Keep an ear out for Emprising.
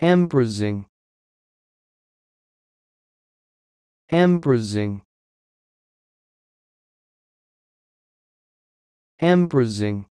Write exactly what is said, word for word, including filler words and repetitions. Emprising, Emprising, Emprising.